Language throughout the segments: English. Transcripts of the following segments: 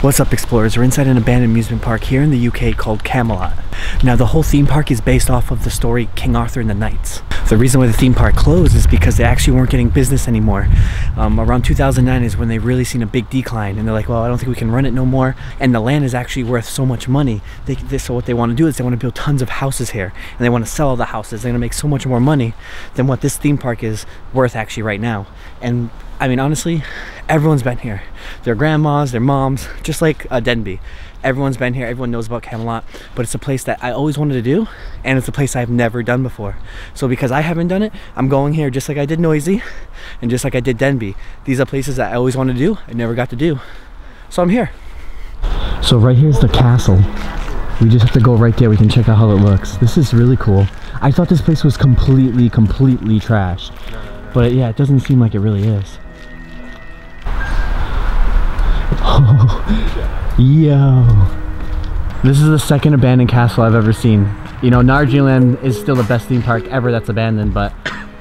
What's up, explorers? We're inside an abandoned amusement park here in the UK called Camelot. Now, the whole theme park is based off of the story King Arthur and the Knights. The reason why the theme park closed is because they actually weren't getting business anymore. Around 2009 is when they really seen a big decline, and they're like, well, I don't think we can run it no more, and the land is actually worth so much money. So what they want to do is they want to build tons of houses here, and they want to sell all the houses. They're going to make so much more money than what this theme park is worth actually right now. And I mean, honestly, everyone's been here. Their grandmas, their moms, just like Denby. Everyone's been here, everyone knows about Camelot, but it's a place that I always wanted to do, and it's a place I've never done before. So because I haven't done it, I'm going here just like I did Noisy, and just like I did Denby. These are places that I always wanted to do, I never got to do. So I'm here. So right here's the castle. We just have to go right there, we can check out how it looks. This is really cool. I thought this place was completely trashed. But yeah, it doesn't seem like it really is. Oh, yo. This is the second abandoned castle I've ever seen. You know, Nara Dreamland is still the best theme park ever that's abandoned, but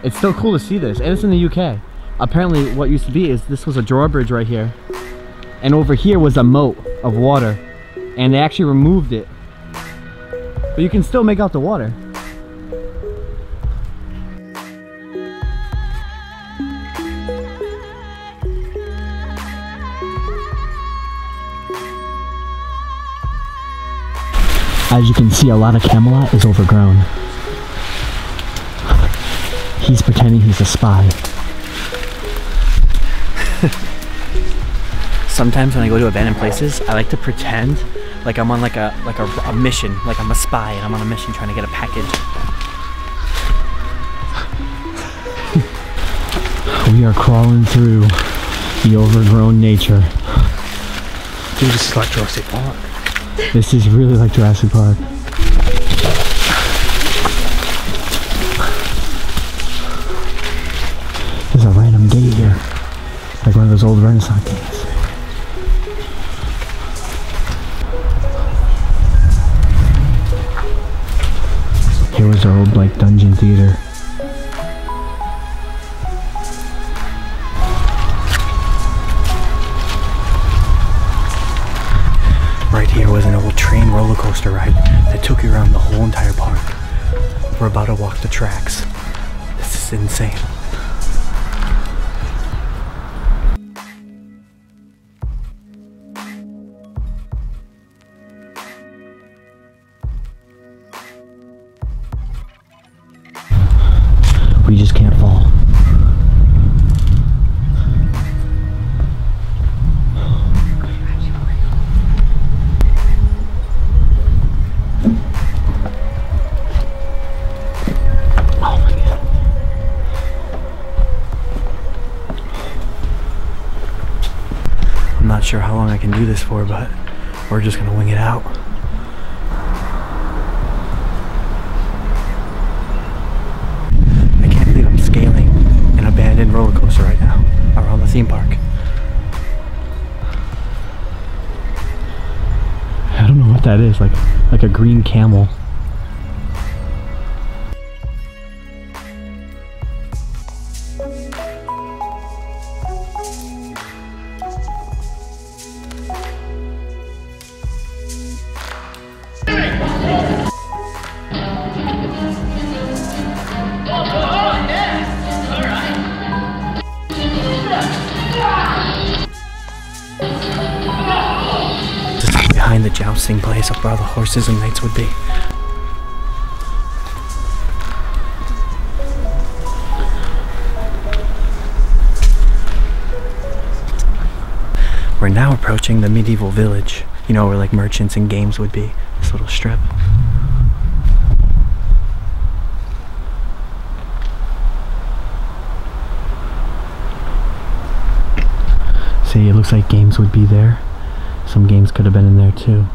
it's still cool to see this, and it's in the UK. Apparently what used to be is this was a drawbridge right here, and over here was a moat of water, and they actually removed it. But you can still make out the water. As you can see, a lot of Camelot is overgrown. He's pretending he's a spy. Sometimes when I go to abandoned places, I like to pretend like I'm on like a mission, like I'm a spy and I'm on a mission trying to get a package. We are crawling through the overgrown nature. Dude, this is like Jurassic Park. This is really like Jurassic Park. There's a random gate here. Like one of those old Renaissance gates. Here was our old like dungeon theater. Coaster ride that took you around the whole entire park. We're about to walk the tracks. This is insane. We just can't fall. Not sure how long I can do this for, but we're just gonna wing it out. I can't believe I'm scaling an abandoned roller coaster right now around the theme park. I don't know what that is, like a green camel. The jousting place up where all the horses and knights would be. We're now approaching the medieval village, you know, where like merchants and games would be, this little strip. See, it looks like games would be there. Some games could have been in there too.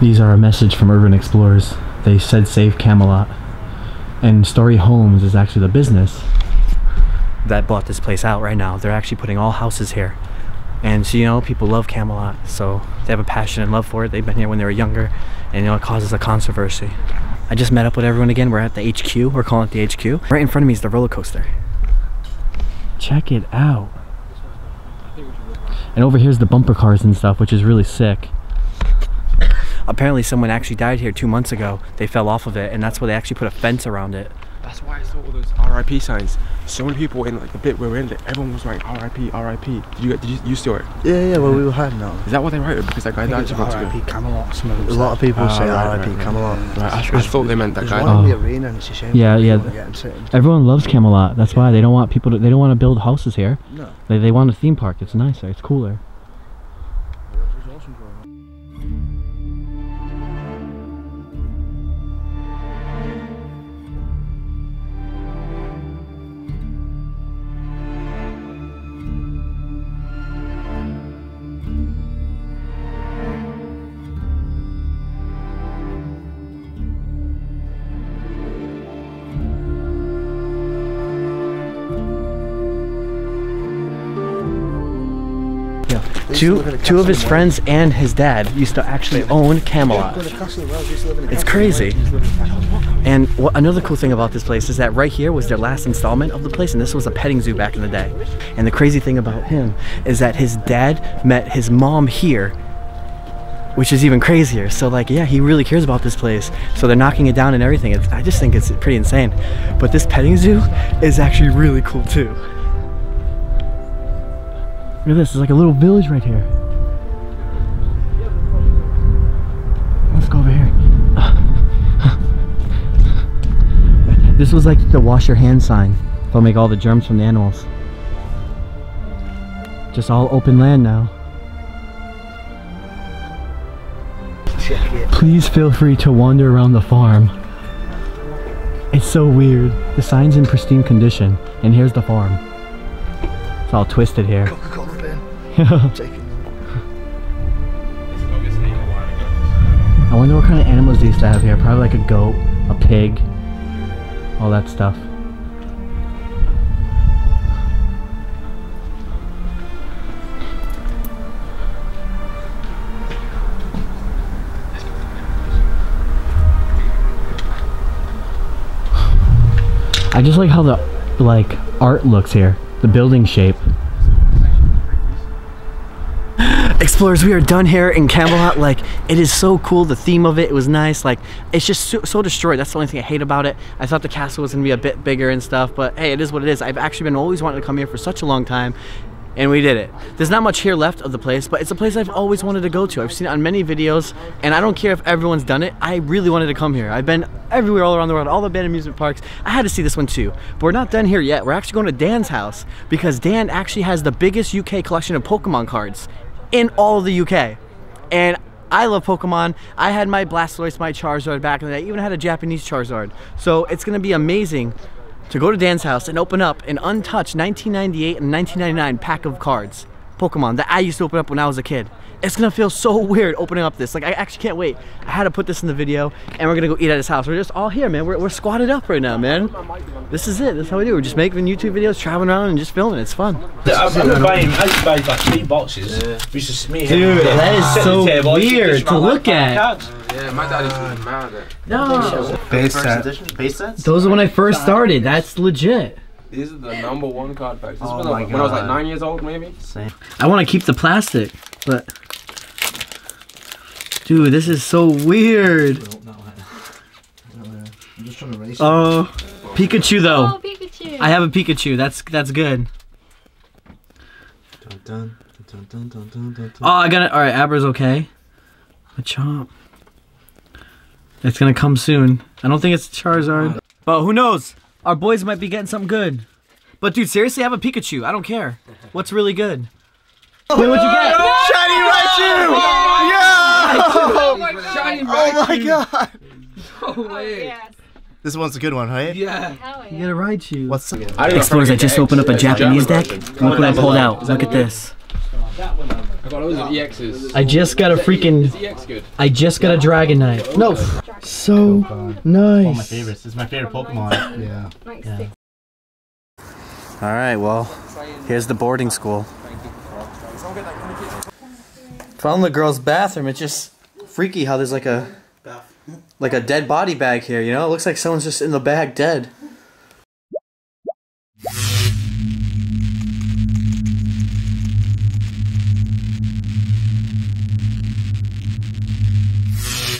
These are a message from Urban Explorers. They said save Camelot. And Story Homes is actually the business that bought this place out right now. They're actually putting all houses here. And so, you know, people love Camelot, so they have a passion and love for it. They've been here when they were younger, and you know, it causes a controversy. I just met up with everyone again. We're at the HQ. We're calling it the HQ. Right in front of me is the roller coaster. Check it out. And over here's the bumper cars and stuff, which is really sick. Apparently someone actually died here 2 months ago. They fell off of it, and that's why they actually put a fence around it. That's why I saw all those RIP signs. So many people in like the bit we were in, everyone was writing RIP, RIP. Did you still it? Yeah, well we were hiding now. Is that what they wrote? Because that guy died 2 months ago. RIP Camelot. A lot of people say RIP Camelot. I thought they meant that guy. One in the arena, and it's a shame. Yeah. Everyone loves Camelot. That's why they don't want people to. They don't want to build houses here. No. They want a theme park. It's nicer. It's cooler. Two of his friends and his dad used to actually own Camelot. It's crazy. And another cool thing about this place is that right here was their last installment of the place, and this was a petting zoo back in the day. And the crazy thing about him is that his dad met his mom here, which is even crazier. So like, yeah, he really cares about this place. So they're knocking it down and everything. I just think it's pretty insane. But this petting zoo is actually really cool too. Look at this, it's like a little village right here. Let's go over here. This was like the wash your hands sign. They'll make all the germs from the animals. Just all open land now. Check it. Please feel free to wander around the farm. It's so weird. The sign's in pristine condition, and here's the farm. It's all twisted here. I wonder what kind of animals they used to have here. Probably like a goat, a pig, all that stuff. I just like how the art looks here, the building shape. Explorers, we are done here in Camelot. Like, it is so cool. The theme of it was nice. Like, it's just so destroyed. That's the only thing I hate about it. I thought the castle was gonna be a bit bigger and stuff, but hey, it is what it is. I've actually been always wanting to come here for such a long time, and we did it. There's not much here left of the place, but it's a place I've always wanted to go to. I've seen it on many videos, and I don't care if everyone's done it. I really wanted to come here. I've been everywhere all around the world, all the abandoned amusement parks. I had to see this one too. But we're not done here yet. We're actually going to Dan's house, because Dan actually has the biggest UK collection of Pokemon cards in all of the UK. And I love Pokemon. I had my Blastoise, my Charizard back in the day. I even had a Japanese Charizard. So it's gonna be amazing to go to Dan's house and open up an untouched 1998 and 1999 pack of cards, Pokemon, that I used to open up when I was a kid. It's gonna feel so weird opening up this. Like, I actually can't wait. I had to put this in the video, and we're gonna go eat at his house. We're just all here, man. We're squatted up right now, man. This is it. This is how we do. We're just making YouTube videos, traveling around, and just filming. It's fun. I've been buying like 3 boxes. Yeah. Dude, that is so weird to look at. Yeah, my dad is mad at it. No. Base set. Base sets? Those are when I first started. That's legit. These are the #1 card packs. This was like when I was like 9 years old, maybe. Same. I want to keep the plastic, but dude, this is so weird. I'm just trying to erase it. Oh, Pikachu though. Oh, Pikachu. I have a Pikachu. That's good. Dun, dun, dun, dun, dun, dun, dun. Oh, I got it. All right, Abra's okay. Machamp. It's gonna come soon. I don't think it's Charizard, but who knows? Our boys might be getting something good. But dude, seriously, have a Pikachu. I don't care. What's really good? Oh, wait, what'd you get? Shiny Raichu! Yeah! Shiny Raichu! Oh my god! No way. Yes. This one's a good one, right? Yeah. Oh, yeah. You get a Raichu. What's the Explorers, I just opened up a Japanese deck. Look what I pulled out. Look at this. I got loads of EXs. I just got a freaking. I just got a Dragonite. No. So nice. One of my favorites. This is my favorite Pokemon. Yeah. All right. Well, here's the boarding school. Found the girl's bathroom. It's just freaky how there's like a dead body bag here, you know? It looks like someone's just in the bag dead.